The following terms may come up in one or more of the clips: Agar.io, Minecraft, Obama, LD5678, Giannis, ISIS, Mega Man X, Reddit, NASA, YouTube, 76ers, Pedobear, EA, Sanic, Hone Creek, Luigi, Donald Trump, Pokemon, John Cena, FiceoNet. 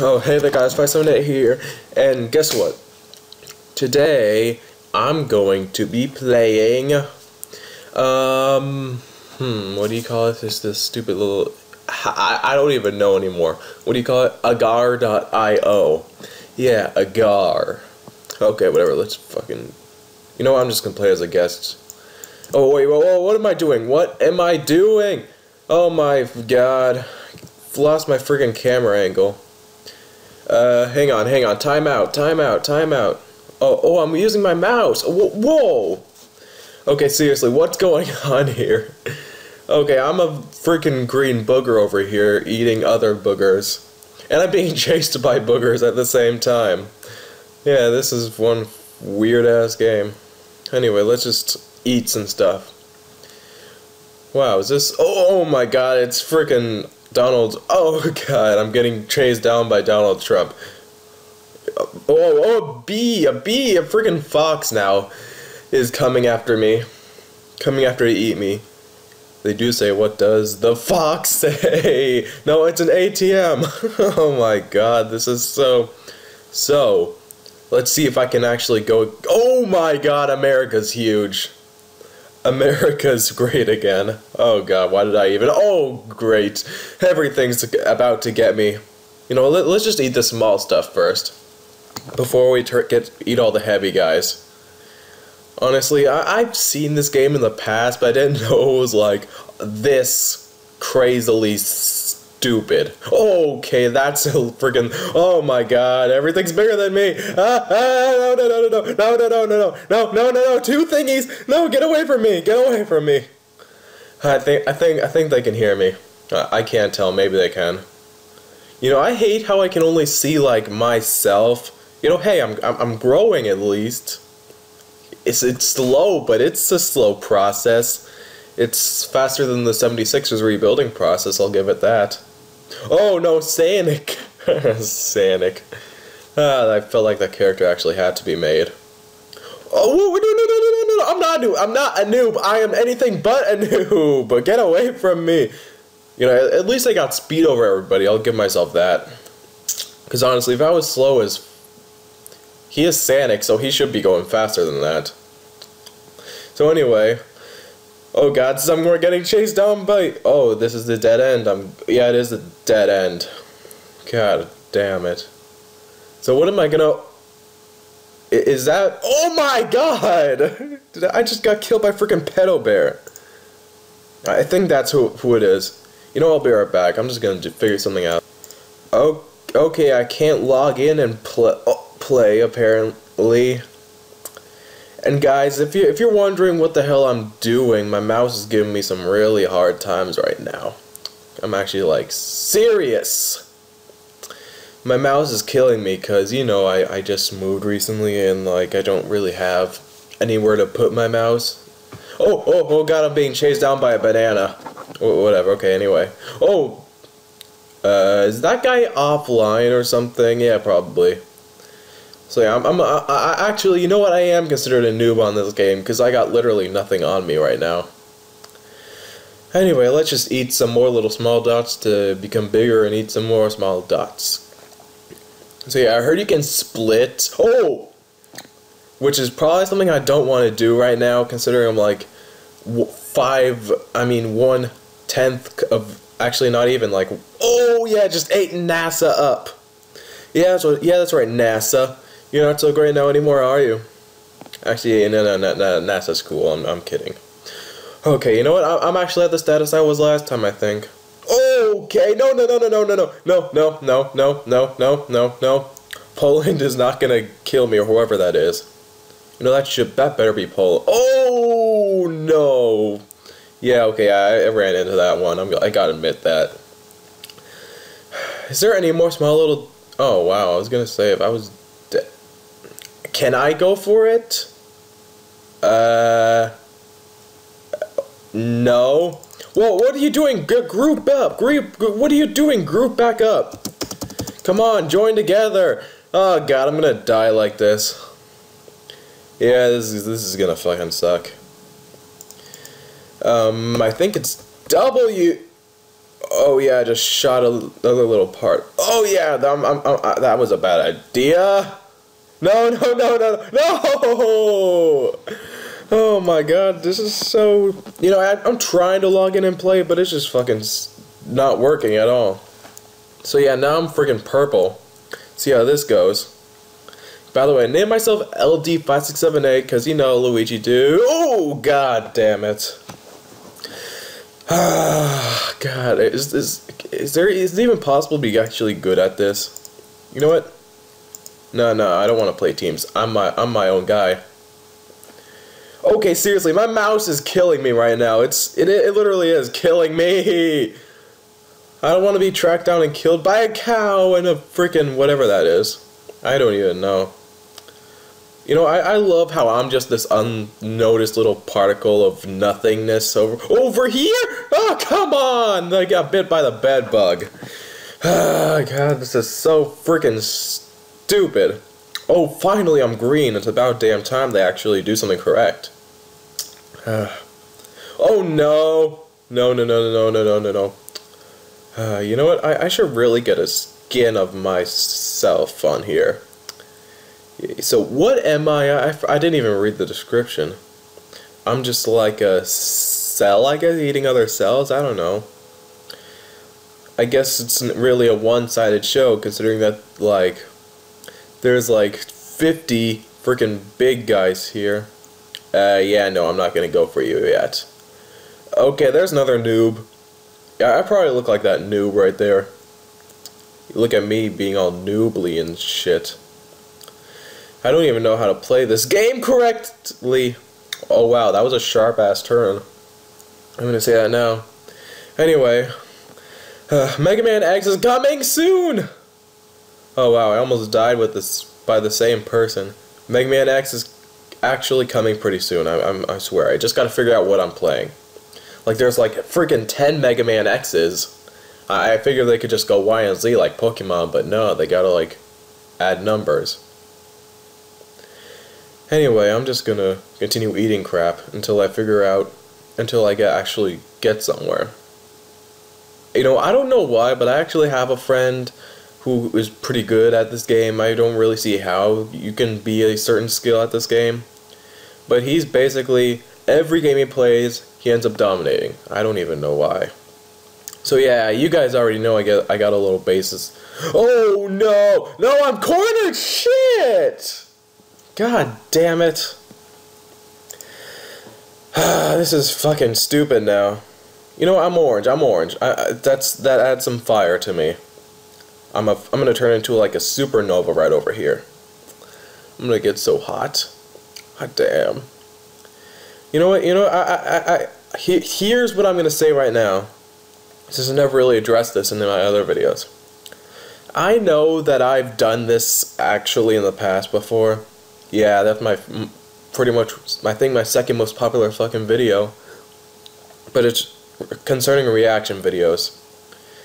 Oh, hey there guys, FiceoNet here, and guess what? Today, I'm going to be playing, what do you call it? It's this stupid little, I don't even know anymore. What do you call it? Agar.io. Yeah, Agar. Okay, whatever, let's fucking, you know what, I'm just gonna play as a guest. Oh, wait, whoa, what am I doing? What am I doing? Oh my god. Lost my friggin' camera angle. Hang on. Time out. Oh, I'm using my mouse. Whoa! Okay, seriously, what's going on here? Okay, I'm a freaking green booger over here eating other boogers. And I'm being chased by boogers at the same time. Yeah, this is one weird-ass game. Anyway, let's just eat some stuff. Wow, is this... Oh my god, it's freaking... Oh god, I'm getting chased down by Donald Trump. Oh, a freaking fox now is coming after me. Coming after to eat me. They do say, what does the fox say? No, it's an ATM. Oh my god, this is so. Let's see if I can actually go. Oh my god, America's huge. America's great again. Oh god, why did I even... Oh, great. Everything's about to get me. You know, let's just eat the small stuff first. Before we eat all the heavy guys. Honestly, I've seen this game in the past, but I didn't know it was, like, this crazily stupid. Okay, that's a freaking... Oh my god, everything's bigger than me. No, two thingies. No, get away from me. I think they can hear me. I can't tell, maybe they can. You know, I hate how I can only see like myself. You know, hey, I'm growing at least. It's slow, but it's a slow process. It's faster than the 76ers rebuilding process, I'll give it that. Oh no, Sanic! Sanic. I felt like that character actually had to be made. Oh no, I'm not a noob, I am anything but a noob, but get away from me. You know, at least I got speed over everybody, I'll give myself that. Because honestly, if I was slow as... He is Sanic, so he should be going faster than that. So anyway... Oh god, some more getting chased down by... Oh, this is the dead end. Yeah, it is the dead end. God damn it. So what am I gonna... Is that... Oh my god! I just got killed by freaking Pedobear. I think that's who it is. You know, I'll be right back. I'm just gonna figure something out. Oh, okay, I can't log in and play apparently. And guys, if you're wondering what the hell I'm doing, my mouse is giving me some really hard times right now. I'm actually, like, serious! My mouse is killing me because, you know, I just moved recently and, like, I don't really have anywhere to put my mouse. Oh god, I'm being chased down by a banana. Whatever, okay, anyway. Oh! Is that guy offline or something? Yeah, probably. So yeah, I actually, you know what, I am considered a noob on this game, because I got literally nothing on me right now. Anyway, let's just eat some more little small dots to become bigger and eat some more small dots. So yeah, I heard you can split, oh! Which is probably something I don't want to do right now, considering I'm like, 1/10 of, actually not even, like, oh yeah, just ate NASA up. Yeah, that's right, NASA. You're not so great now anymore, are you? Actually, no, NASA's cool, I'm kidding. Okay, you know what, I'm actually at the status I was last time, I think. Okay, no. Poland is not gonna kill me, or whoever that is. You know, that better be Poland. Oh, no! Yeah, okay, I ran into that one, I gotta admit that. Is there any more small little... Oh, wow, I was gonna say, if I was... Can I go for it? No. Whoa, what are you doing? Group up! What are you doing? Group back up! Come on, join together! Oh god, I'm gonna die like this. Yeah, this is gonna fucking suck. I think it's W... Oh yeah, I just shot another little part. Oh yeah, that was a bad idea. No! Oh my god, this is so... You know, I'm trying to log in and play, but it's just fucking not working at all. So yeah, now I'm freaking purple. See how this goes. By the way, I named myself LD5678 because you know Luigi dude. Oh, god damn it. Ah, god, is it even possible to be actually good at this? You know what? No, I don't want to play teams. I'm my own guy. Okay, seriously, my mouse is killing me right now. It literally is killing me. I don't want to be tracked down and killed by a cow and a freaking whatever that is. I don't even know. You know, I love how I'm just this unnoticed little particle of nothingness over here? Oh, come on! I got bit by the bed bug. Oh, god, this is so freaking stupid. Oh, finally I'm green. It's about damn time they actually do something correct. Oh, no. No. You know what? I should really get a skin of myself on here. So what am I? I didn't even read the description. I'm just like a cell, I guess, eating other cells? I don't know. I guess it's really a one-sided show, considering that, like, there's like 50 freaking big guys here. Yeah, no, I'm not gonna go for you yet. Okay, there's another noob. I probably look like that noob right there. Look at me being all noobly and shit. I don't even know how to play this game correctly. Oh wow, that was a sharp ass turn. I'm gonna say that now. Anyway, Mega Man X is coming soon! Oh wow, I almost died with this by the same person. Mega Man X is actually coming pretty soon, I swear. I just gotta figure out what I'm playing. Like, there's like freaking 10 Mega Man X's. I figured they could just go Y and Z like Pokemon, but no, they gotta like add numbers. Anyway, I'm just gonna continue eating crap until I actually get somewhere. You know, I don't know why, but I actually have a friend who is pretty good at this game. I don't really see how you can be a certain skill at this game. But he's basically, every game he plays, he ends up dominating. I don't even know why. So yeah, you guys already know I got a little basis. Oh no! No, I'm cornered! Shit! God damn it. This is fucking stupid now. You know, I'm orange. That adds some fire to me. I'm gonna turn into like a supernova right over here. I'm gonna get so hot. God damn. You know what? You know, here's what I'm gonna say right now. Since I never really addressed this in my other videos. I know that I've done this actually in the past before. Yeah, that's my second most popular fucking video. But it's concerning reaction videos.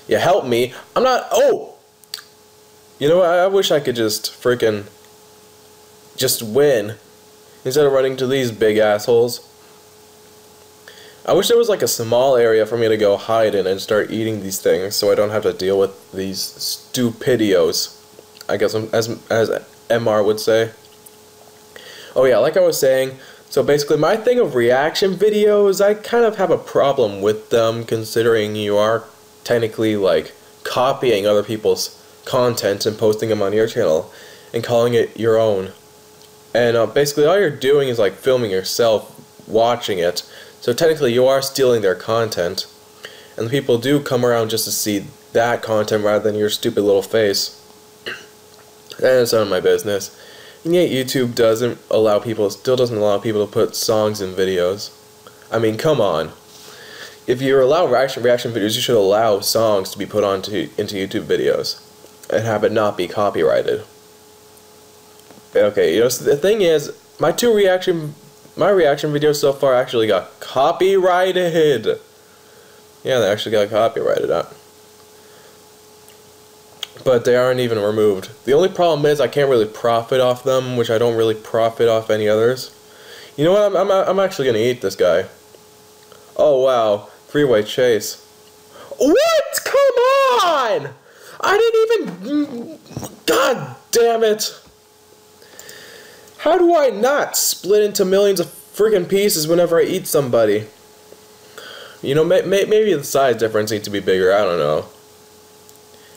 Yeah, help me. I'm not. Oh! You know what? I wish I could just freaking just win instead of running to these big assholes. I wish there was like a small area for me to go hide in and start eating these things so I don't have to deal with these stupidios, I guess, as MR would say. Oh yeah, like I was saying, so basically my thing of reaction videos, I kind of have a problem with them considering you are technically like copying other people's content and posting them on your channel and calling it your own. And basically all you're doing is like filming yourself watching it. So technically you are stealing their content, and the people do come around just to see that content rather than your stupid little face. And it's none of my business. And yet YouTube still doesn't allow people to put songs in videos. I mean, come on. If you allow reaction videos, you should allow songs to be put into YouTube videos and have it not be copyrighted. Okay, you know, so the thing is, my reaction videos so far actually got copyrighted. Yeah, they actually got copyrighted out. But they aren't even removed. The only problem is I can't really profit off them, which I don't really profit off any others. You know what? I'm actually gonna eat this guy. Oh wow, three-way chase. What? on! I didn't even... God damn it! How do I not split into millions of freaking pieces whenever I eat somebody? You know, maybe the size difference needs to be bigger, I don't know.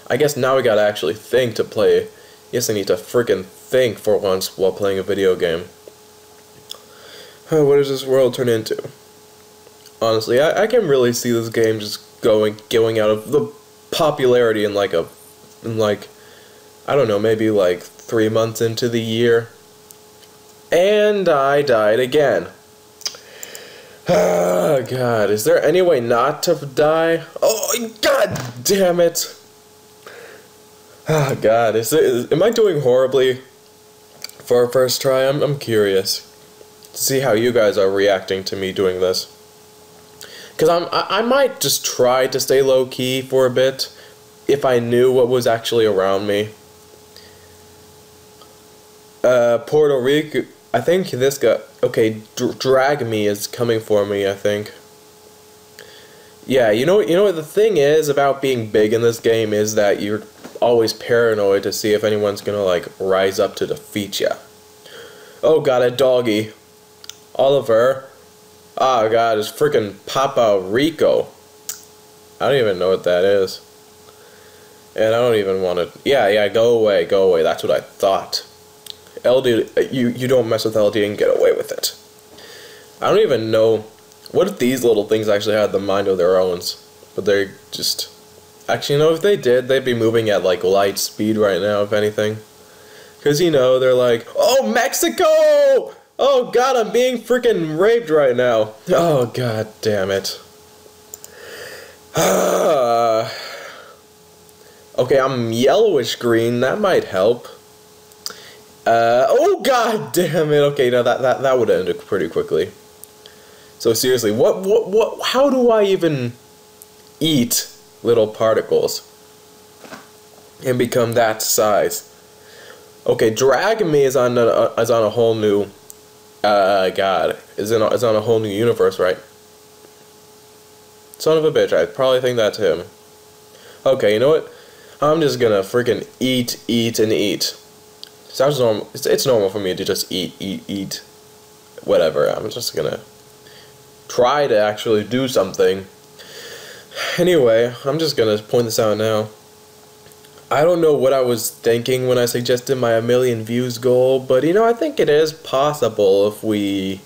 I guess now we gotta actually think to play. Yes, I need to freaking think for once while playing a video game. What does this world turn into? Honestly, I can really see this game just going out of the popularity in like I don't know, maybe like 3 months into the year. And I died again. Oh, God, is there any way not to die? Oh, God damn it. Oh, God, am I doing horribly for a first try? I'm curious to see how you guys are reacting to me doing this. Because I might just try to stay low-key for a bit if I knew what was actually around me. Puerto Rico... I think this guy... Okay, Drag Me is coming for me, I think. Yeah, you know what the thing is about being big in this game is that you're always paranoid to see if anyone's gonna, like, rise up to defeat you. Oh, God, a doggy. Oliver. Oh, God, it's frickin' Papa Rico. I don't even know what that is. And I don't even want to... Yeah, go away, that's what I thought. LD, you don't mess with LD and get away with it. I don't even know what if these little things actually had the mind of their own, but they're just actually, you know, if they did, they'd be moving at like light speed right now, if anything, because you know they're like, oh Mexico, oh God, I'm being freaking raped right now. Oh God damn it. Okay, I'm yellowish green. That might help. Oh God damn it. Okay, now that would end pretty quickly. So seriously, what how do I even eat little particles and become that size? Okay, Drag Me is on a whole new God, is on a whole new universe, right? Son of a bitch, I probably think that's him. Okay, you know what? I'm just gonna freaking eat. Sounds normal. It's normal for me to just eat, whatever. I'm just gonna try to actually do something. Anyway, I'm just gonna point this out now. I don't know what I was thinking when I suggested my 1 million views goal, but you know, I think it is possible if we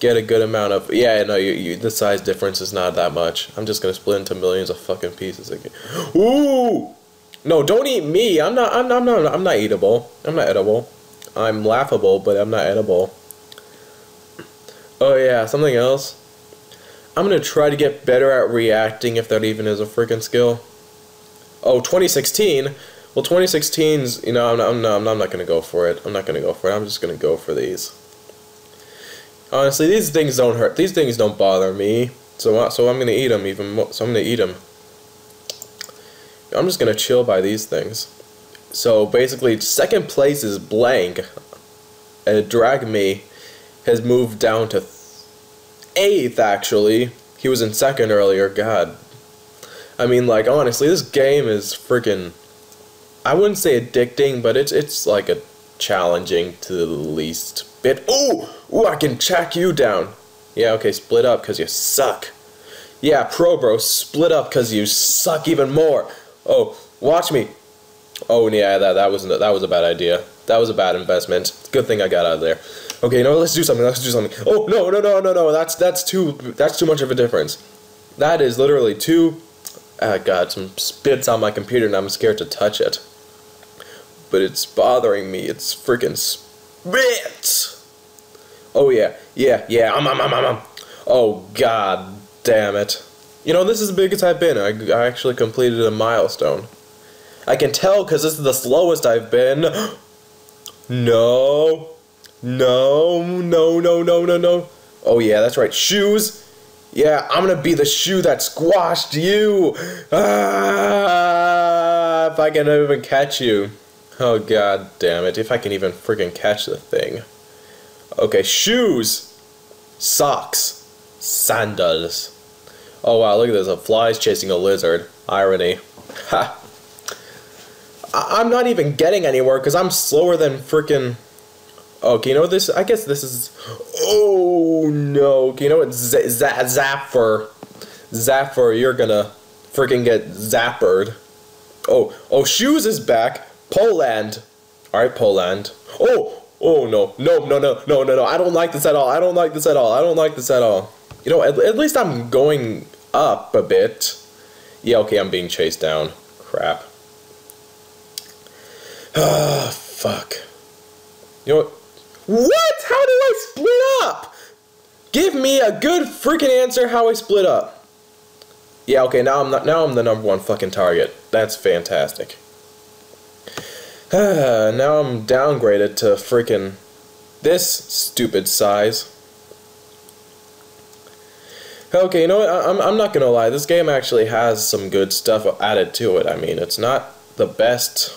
get a good amount of. Yeah, no, the size difference is not that much. I'm just gonna split into millions of fucking pieces again. Ooh. No, don't eat me. I'm not eatable. I'm not edible. I'm laughable, but I'm not edible. Oh yeah, something else. I'm gonna try to get better at reacting, if that even is a freaking skill. Oh, 2016. Well, 2016's. You know, I'm not gonna go for it. I'm not gonna go for it. I'm just gonna go for these. Honestly, these things don't hurt. These things don't bother me. So I'm gonna eat them even more. So I'm gonna eat them. I'm just gonna chill by these things. So basically, second place is blank, and Drag Me has moved down to 8th. Actually, he was in 2nd earlier. God, I mean, like honestly, this game is freaking. I wouldn't say addicting, but it's like a challenging to the least bit. Ooh, I can track you down. Yeah, okay, split up because you suck. Yeah, pro bro, split up because you suck even more. Oh, watch me. Oh, yeah, that was a bad idea. That was a bad investment. Good thing I got out of there. Okay, no, let's do something. Let's do something. Oh, no. That's too much of a difference. That is literally too. Ah, God, some spits on my computer, and I'm scared to touch it. But it's bothering me. It's freaking spit. Oh yeah. Oh God, damn it. You know, this is the biggest I've been. I actually completed a milestone. I can tell because this is the slowest I've been. No. Oh, yeah, that's right. Shoes. Yeah, I'm going to be the shoe that squashed you. Ah, if I can even catch you. Oh, God damn it. If I can even freaking catch the thing. Okay, shoes. Socks. Sandals. Oh wow, look at this, a fly's chasing a lizard. Irony. Ha. I'm not even getting anywhere because I'm slower than freaking. Oh, can you know this? I guess this is. Oh no! Can you know what? Zapper, you're gonna freaking get zappered. Oh, shoes is back. Poland. All right, Poland. Oh no! I don't like this at all. You know, at least I'm going up a bit. Yeah, okay, I'm being chased down. Crap. Ah, fuck. You know what? What? How do I split up? Give me a good freaking answer how I split up. Yeah, okay, now I'm the number one fucking target. That's fantastic. Now I'm downgraded to freaking this stupid size. Okay, you know what? I'm not gonna lie. This game actually has some good stuff added to it. I mean, it's not the best.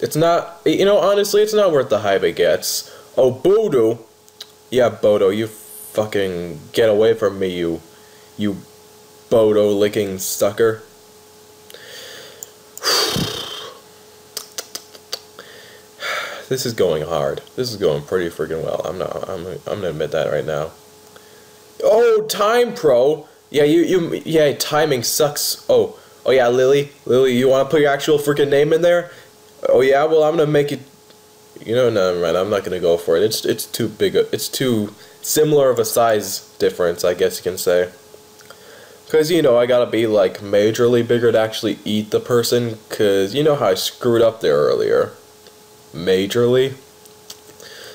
It's not, you know, honestly, it's not worth the hype it gets. Oh, Bodo. Yeah, Bodo, you fucking get away from me, you Bodo-licking sucker. This is going hard. This is going pretty freaking well. I'm gonna admit that right now. Oh, Time Pro. Yeah, yeah, timing sucks. Oh yeah, Lily, you wanna put your actual freaking name in there? Oh yeah, well I'm gonna make it. You know, no, man, I'm not gonna go for it. It's too big. It's too similar of a size difference, I guess you can say. Cause you know I gotta be like majorly bigger to actually eat the person. Cause you know how I screwed up there earlier, majorly.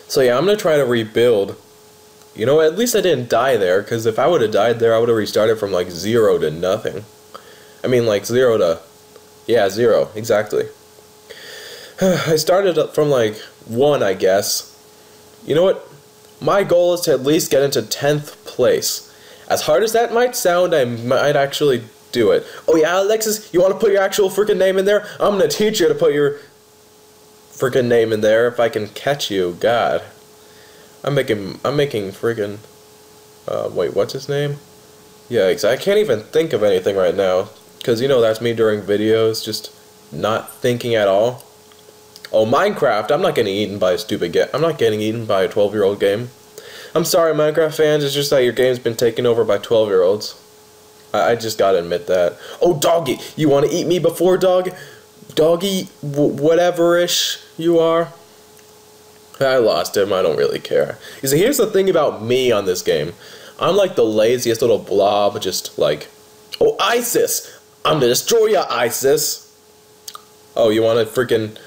So yeah, I'm gonna try to rebuild. You know, at least I didn't die there. Cause if I would have died there, I would have restarted from like 0 to nothing. I mean, like 0 to 0 exactly. I started up from like 1, I guess. You know what? My goal is to at least get into 10th place. As hard as that might sound, I might actually do it. Oh yeah, Alexis, you want to put your actual freaking name in there? I'm gonna teach you to put your freaking name in there if I can catch you. God, I'm making freaking. Wait, what's his name? Yikes! I can't even think of anything right now, cause you know that's me during videos, just not thinking at all. Oh, Minecraft, I'm not getting eaten by a stupid game. I'm not getting eaten by a 12-year-old game. I'm sorry, Minecraft fans, it's just that your game's been taken over by 12-year-olds. I just gotta admit that. Oh, doggy, you wanna eat me before, dog? Doggy, whatever-ish you are. I lost him, I don't really care. You see, here's the thing about me on this game. I'm like the laziest little blob, just like, oh, ISIS! I'm gonna destroy ya, ISIS! Oh, you wanna freaking...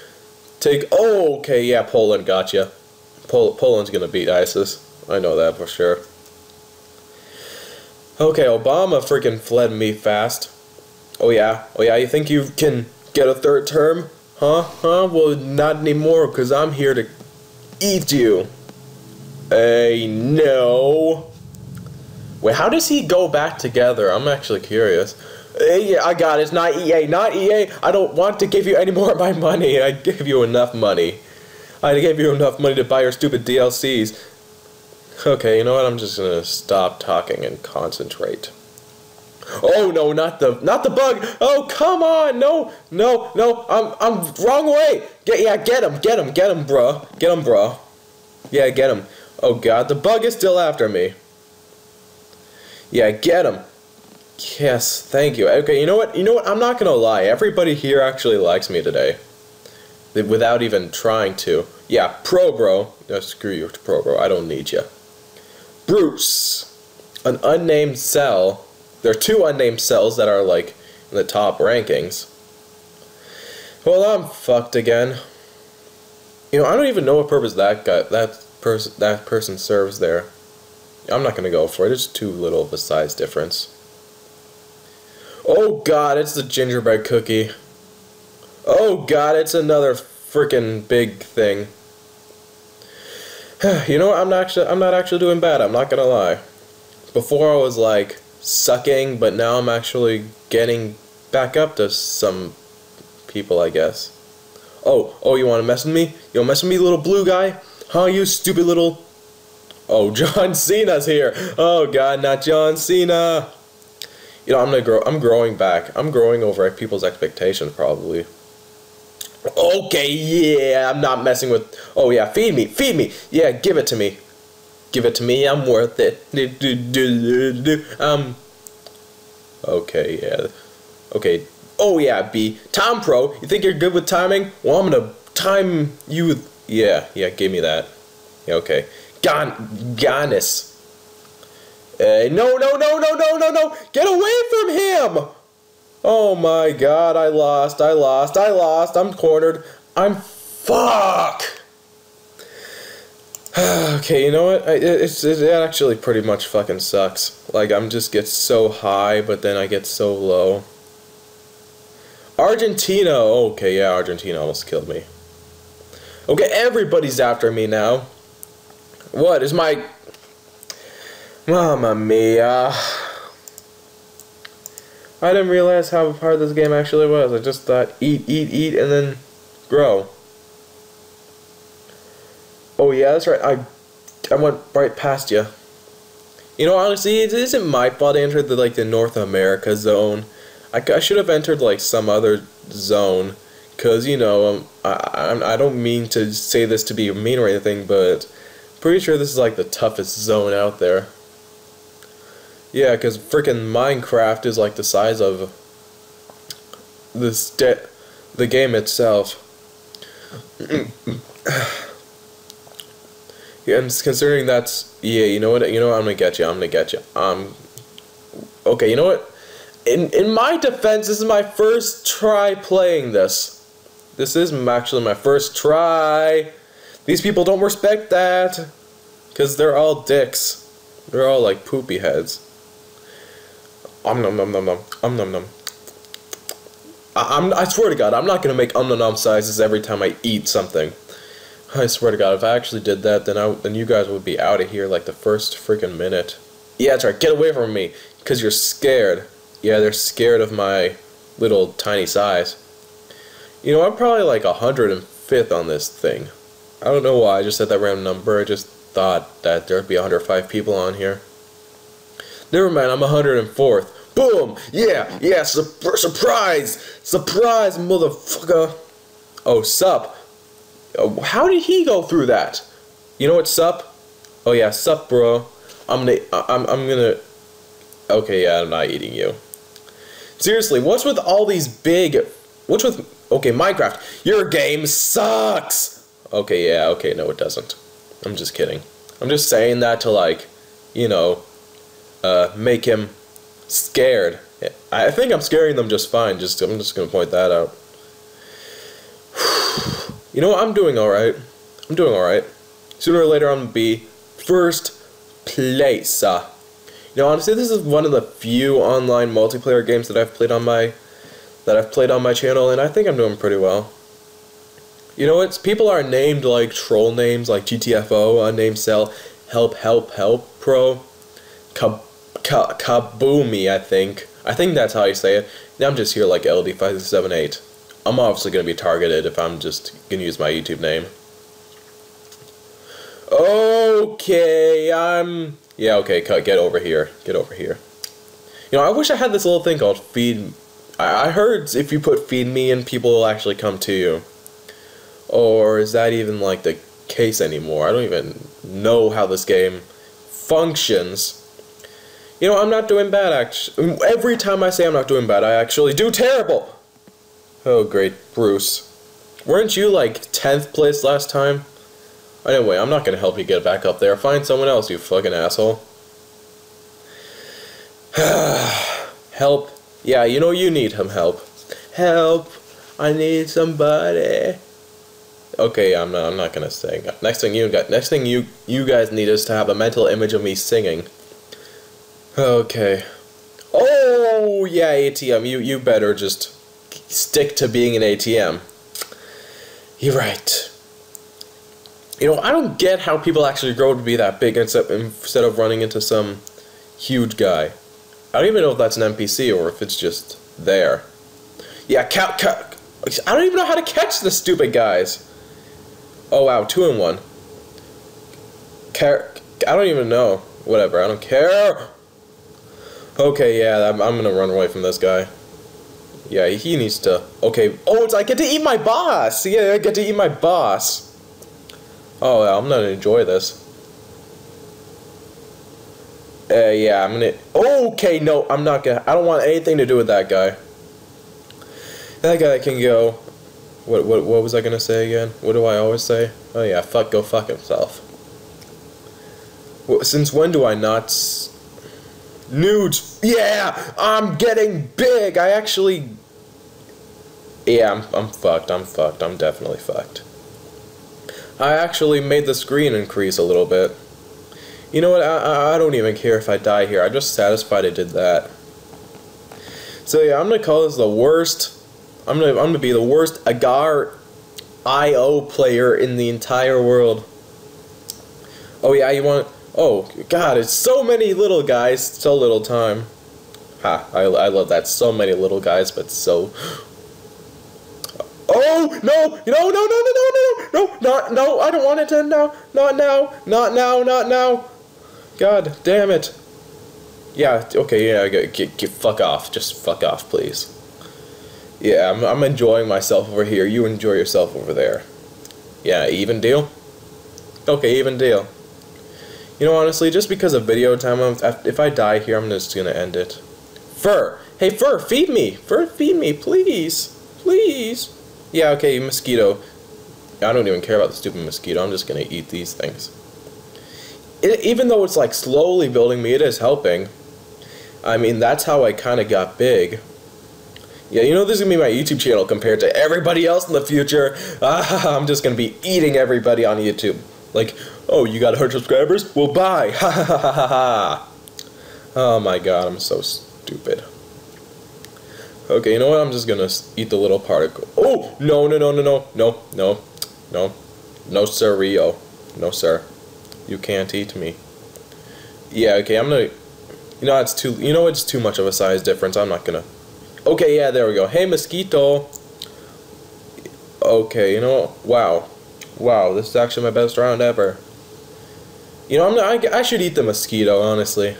Take, oh, okay, yeah, Poland got you. Poland's gonna beat ISIS. I know that for sure. Okay, Obama freaking fled me fast. Oh yeah, you think you can get a 3rd term? Huh? Well, not anymore, because I'm here to eat you. Hey, no. Wait, how does he go back together? I'm actually curious. Yeah, I got it. It's not EA. Not EA. I don't want to give you any more of my money. I gave you enough money. I gave you enough money to buy your stupid DLCs. Okay, you know what? I'm just gonna stop talking and concentrate. Oh no, not the bug. Oh come on, no. I'm wrong way. Get him, bruh. Yeah, get him. Oh god, the bug is still after me. Yeah, get him. Yes, thank you. Okay, you know what, I'm not gonna lie, everybody here actually likes me today. Without even trying to. Yeah, Pro Bro. No, screw you, Pro Bro, I don't need you. Bruce. An unnamed cell. There are 2 unnamed cells that are, like, in the top rankings. Well, I'm fucked again. You know, I don't even know what purpose that person serves there. I'm not gonna go for it, it's too little of a size difference. Oh god, it's the gingerbread cookie. Oh god, it's another freaking big thing. You know what? I'm not actually doing bad. I'm not gonna lie. Before I was like sucking, but now I'm actually getting back up to some people, I guess. Oh, you want to mess with me? You want to mess with me, little blue guy? Huh? You stupid little. Oh, John Cena's here. Oh god, not John Cena. you know, I'm growing over people's expectations, probably. Okay, yeah, I'm not messing with, oh yeah, feed me, yeah, give it to me, I'm worth it. Okay, yeah, okay, oh yeah, B, Tom Pro, you think you're good with timing? Well, I'm gonna time you with, yeah, yeah, give me that, yeah, okay, Giannis, no, get away from him! Oh my god, I lost, I'm cornered, I'm fuck. Okay, you know what, it actually pretty much fucking sucks. Like, I'm just get so high, but then I get so low. Argentina, okay, yeah, Argentina almost killed me. Okay, everybody's after me now. What is my... Mamma mia. I didn't realize how hard this game actually was. I just thought, eat, and then grow. Oh yeah, that's right. I went right past you. You know, honestly, it isn't my fault I entered the, like, the North America zone. I should have entered, like, some other zone. Because, you know, I don't mean to say this to be mean or anything, but I'm pretty sure this is, like, the toughest zone out there. Yeah, because freaking Minecraft is like the size of this the game itself. Yeah, and considering that's, yeah, you know what, I'm gonna get you. Okay, you know what? In my defense, this is my first try playing this. This is actually my first try. These people don't respect that, because they're all dicks. They're all like poopy heads. Om nom nom nom nom. I swear to God, I'm not gonna make om nom nom sizes every time I eat something. I swear to God, if I actually did that, then you guys would be out of here like the first freaking minute. Yeah, that's right. Get away from me, cause you're scared. Yeah, they're scared of my little tiny size. You know, I'm probably like 105th on this thing. I don't know why. I just said that random number. I just thought that there'd be 105 people on here. Never mind, I'm 104th. Boom! Yeah, yeah, surprise! Surprise, motherfucker! Oh, sup? Oh, how did he go through that? You know what, sup? Oh yeah, sup, bro. I'm gonna... Okay, yeah, I'm not eating you. Seriously, what's with all these big... What's with... Okay, Minecraft. Your game sucks! Okay, yeah, okay, no it doesn't. I'm just kidding. I'm just saying that to, like, you know... make him scared. I think I'm scaring them just fine. I'm just gonna point that out. You know what? I'm doing alright. I'm doing alright. Sooner or later I'm gonna be first place. You know, honestly, this is one of the few online multiplayer games that I've played on my channel, and I think I'm doing pretty well. You know, it's people are named like troll names like GTFO, unnamed cell, help pro, Kaboomi, I think. I think that's how you say it. Now I'm just here like LD5678. I'm obviously going to be targeted if I'm just going to use my YouTube name. Okay, yeah, okay, get over here. Get over here. You know, I wish I had this little thing called feed... I heard if you put feed me in, people will actually come to you. Or is that even, like, the case anymore? I don't even know how this game functions. You know, I'm not doing bad, actually. Every time I say I'm not doing bad, I actually do terrible! Oh, great, Bruce. Weren't you, like, 10th place last time? Anyway, I'm not gonna help you get back up there. Find someone else, you fucking asshole. Help. Yeah, you know you need some help. Help. I need somebody. Okay, I'm not gonna sing. Next thing you guys need is to have a mental image of me singing. Okay. Oh, yeah, ATM. You better just stick to being an ATM. You're right. You know, I don't get how people actually grow to be that big instead of running into some huge guy. I don't even know if that's an NPC or if it's just there. Yeah, I don't even know how to catch the stupid guys. Oh, wow, 2 in 1. I don't even know. Whatever, I don't care. Okay, yeah, I'm gonna run away from this guy. Yeah, he needs to... Okay, oh, I get to eat my boss! Yeah, I get to eat my boss! Oh, I'm gonna enjoy this. Yeah, I'm gonna... Okay, no, I'm not gonna... I don't want anything to do with that guy. That guy can go... What was I gonna say again? What do I always say? Oh yeah, go fuck himself. Since when do I not... Nudes! Yeah! I'm getting big! I actually... Yeah, I'm fucked. I'm fucked. I'm definitely fucked. I actually made the screen increase a little bit. You know what? I don't even care if I die here. I'm just satisfied I did that. So yeah, I'm gonna call this the worst... I'm gonna be the worst Agar.io player in the entire world. Oh yeah, you want? Oh God, it's so many little guys, so little time. Ha! I love that. So many little guys, but so. Oh no! I don't want it to end now. Not now. Not now. Not now. God damn it. Yeah. Okay. Yeah. Get fuck off. Just fuck off, please. Yeah, I'm enjoying myself over here. You enjoy yourself over there. Yeah, even deal? Okay, even deal. You know, honestly, just because of video time, if I die here, I'm just gonna end it. Fur! Hey, Fur, feed me! Fur, feed me, please! Please! Yeah, okay, mosquito. I don't even care about the stupid mosquito. I'm just gonna eat these things. Even though it's, like, slowly building me, it is helping. I mean, that's how I kinda got big. Yeah, you know, this is going to be my YouTube channel compared to everybody else in the future. Ah, I'm just going to be eating everybody on YouTube. Like, oh, you got 100 subscribers? Well, bye. Ha ha ha ha ha. Oh my God, I'm so stupid. Okay, you know what? I'm just going to eat the little particle. Oh, no. No, sir, Rio. No, sir. You can't eat me. Yeah, okay, I'm going to... You know, it's too much of a size difference. I'm not going to... Okay, yeah, there we go. Hey, mosquito. Okay, you know, wow. Wow, this is actually my best round ever. You know, I should eat the mosquito, honestly.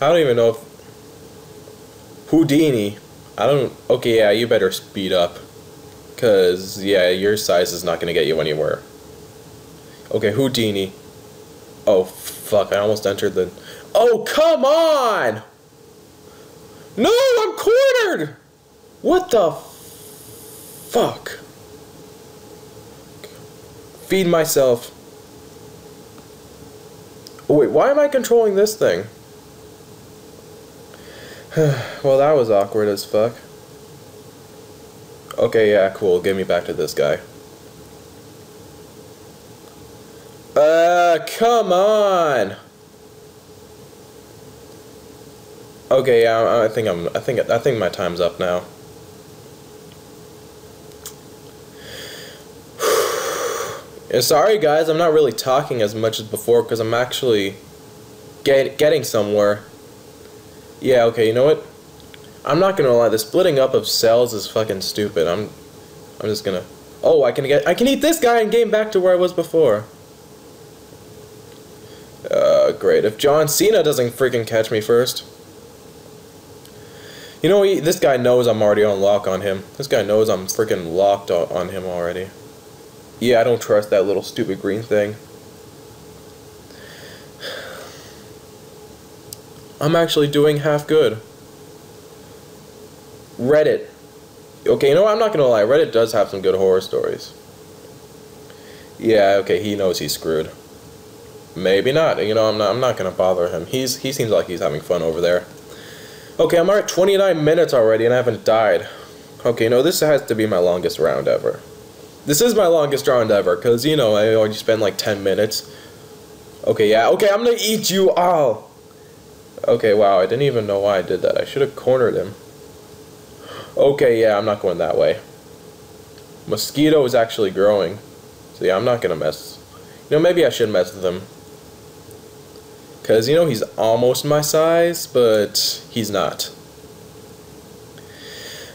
I don't even know if... Houdini. Okay, yeah, you better speed up. Because, yeah, your size is not going to get you anywhere. Okay, Houdini. Oh, fuck, I almost entered the... Oh, come on! No, I'm cornered! What the fuck? Feed myself. Oh, wait, why am I controlling this thing? Well, that was awkward as fuck. Okay, yeah, cool. Get me back to this guy. Come on! Okay, yeah, I think my time's up now. Sorry guys, I'm not really talking as much as before because I'm actually getting somewhere. Yeah, okay, you know what? I'm not gonna lie, the splitting up of cells is fucking stupid. I'm just gonna. Oh, I can eat this guy and gain back to where I was before. Great. If John Cena doesn't freaking catch me first. You know, this guy knows I'm already on lock on him. This guy knows I'm freaking locked on him already. Yeah, I don't trust that little stupid green thing. I'm actually doing half good. Reddit. Okay, you know what? I'm not gonna lie. Reddit does have some good horror stories. Yeah, okay, he knows he's screwed. Maybe not. You know, I'm not gonna bother him. He seems like he's having fun over there. Okay, I'm at 29 minutes already and I haven't died. Okay, no, this has to be my longest round ever. This is my longest round ever, because, you know, I already spent like 10 minutes. Okay, yeah, okay, I'm gonna eat you all! Okay, wow, I didn't even know why I did that. I should have cornered him. Okay, yeah, I'm not going that way. Mosquito is actually growing. So yeah, I'm not gonna mess. You know, maybe I should mess with him. Because, you know, he's almost my size, but he's not.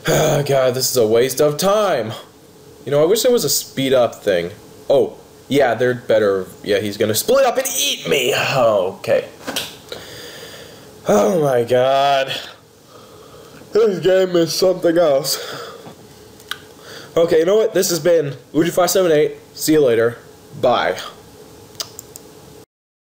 Oh, God, this is a waste of time. You know, I wish there was a speed-up thing. Oh, yeah, they're better... Yeah, he's gonna split up and eat me. Oh, okay. Oh my god. This game is something else. Okay, you know what? This has been LD5678. See you later. Bye.